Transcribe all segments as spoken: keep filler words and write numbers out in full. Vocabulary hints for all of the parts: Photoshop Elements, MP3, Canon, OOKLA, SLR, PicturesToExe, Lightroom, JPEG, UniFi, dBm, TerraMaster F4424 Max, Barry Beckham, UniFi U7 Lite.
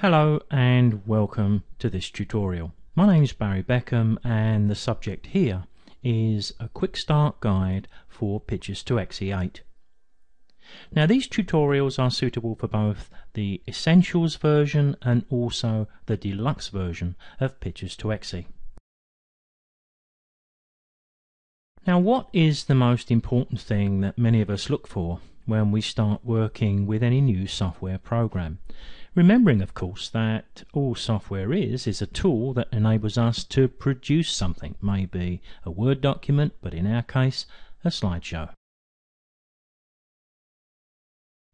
Hello and welcome to this tutorial. My name is Barry Beckham and the subject here is a quick start guide for PicturesToExe eight. Now these tutorials are suitable for both the Essentials version and also the Deluxe version of PicturesToExe. Now what is the most important thing that many of us look for when we start working with any new software program? Remembering, of course, that all software is is a tool that enables us to produce something, maybe a Word document, but in our case, a slideshow.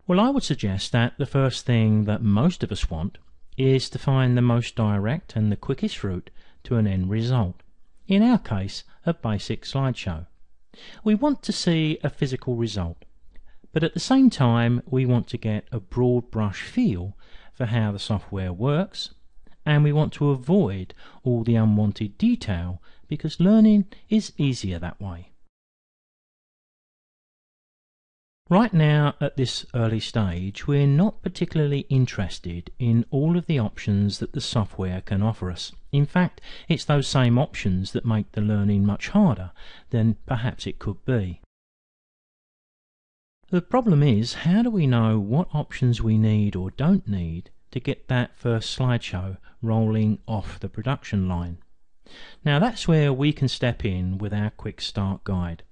Well, I would suggest that the first thing that most of us want is to find the most direct and the quickest route to an end result. In our case, a basic slideshow. We want to see a physical result, but at the same time, we want to get a broad brush feel for how the software works, and we want to avoid all the unwanted detail because learning is easier that way. Right now, at this early stage, we're not particularly interested in all of the options that the software can offer us. In fact, it's those same options that make the learning much harder than perhaps it could be. The problem is, how do we know what options we need or don't need to get that first slideshow rolling off the production line? Now that's where we can step in with our quick start guide.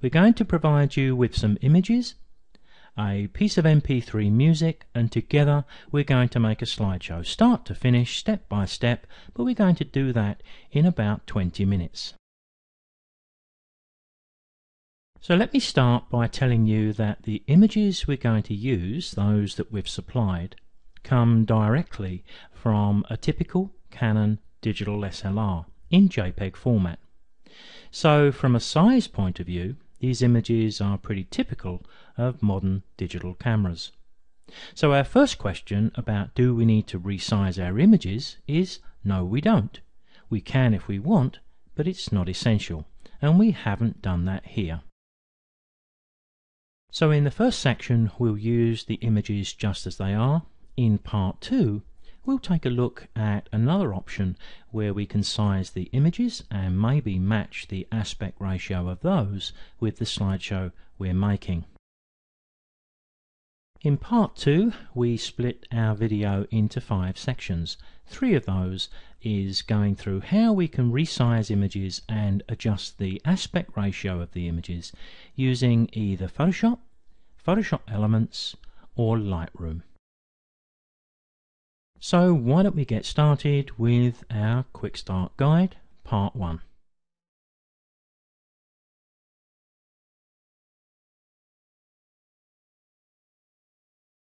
We're going to provide you with some images, a piece of M P three music, and together we're going to make a slideshow, start to finish, step by step, but we're going to do that in about twenty minutes. So let me start by telling you that the images we're going to use, those that we've supplied, come directly from a typical Canon digital S L R in JPEG format. So from a size point of view, these images are pretty typical of modern digital cameras. So our first question about do we need to resize our images is no, we don't. We can if we want, but it's not essential, and we haven't done that here. So in the first section, we'll use the images just as they are. In part two, we'll take a look at another option where we can size the images and maybe match the aspect ratio of those with the slideshow we're making. In part two, we split our video into five sections. Three of those is going through how we can resize images and adjust the aspect ratio of the images using either Photoshop, Photoshop Elements, or Lightroom. So why don't we get started with our Quick Start Guide Part one.